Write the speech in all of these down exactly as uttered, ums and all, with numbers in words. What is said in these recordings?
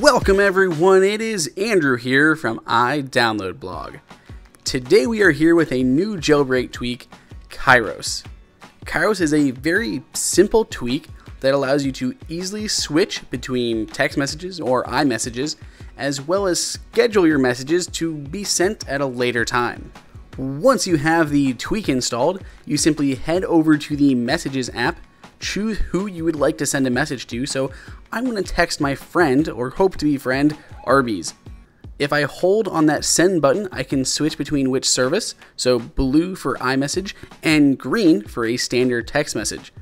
Welcome everyone, it is Andrew here from iDownloadBlog. Today we are here with a new jailbreak tweak, Kairos. Kairos is a very simple tweak that allows you to easily switch between text messages or iMessages, as well as schedule your messages to be sent at a later time. Once you have the tweak installed, you simply head over to the Messages app, choose who you would like to send a message to. So I'm going to text my friend, or hope to be friend, Arby's. If I hold on that send button, I can switch between which service, so blue for iMessage and green for a standard text message.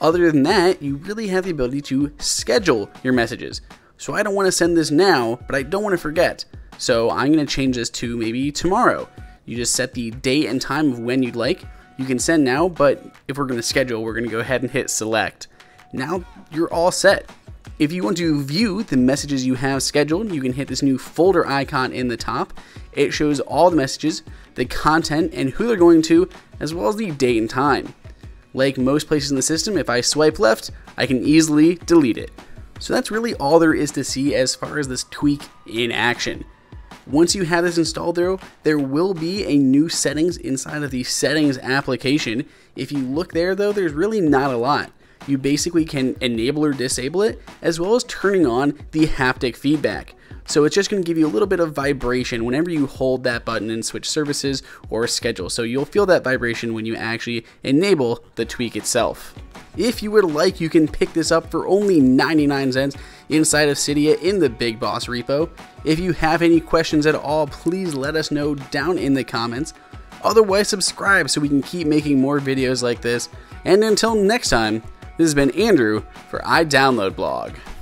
Other than that, you really have the ability to schedule your messages. So I don't want to send this now, but I don't want to forget. So I'm going to change this to maybe tomorrow. You just set the date and time of when you'd like. You can send now, but if we're going to schedule, we're going to go ahead and hit select. Now you're all set. If you want to view the messages you have scheduled, you can hit this new folder icon in the top. It shows all the messages, the content, and who they're going to, as well as the date and time. Like most places in the system, if I swipe left, I can easily delete it. So that's really all there is to see as far as this tweak in action. Once you have this installed though, there will be a new settings inside of the settings application. If you look there though, there's really not a lot. You basically can enable or disable it, as well as turning on the haptic feedback. So it's just going to give you a little bit of vibration whenever you hold that button and switch services or schedule. So you'll feel that vibration when you actually enable the tweak itself. If you would like, you can pick this up for only ninety-nine cents inside of Cydia in the Big Boss repo. If you have any questions at all, please let us know down in the comments. Otherwise, subscribe so we can keep making more videos like this. And until next time, this has been Andrew for iDownloadBlog.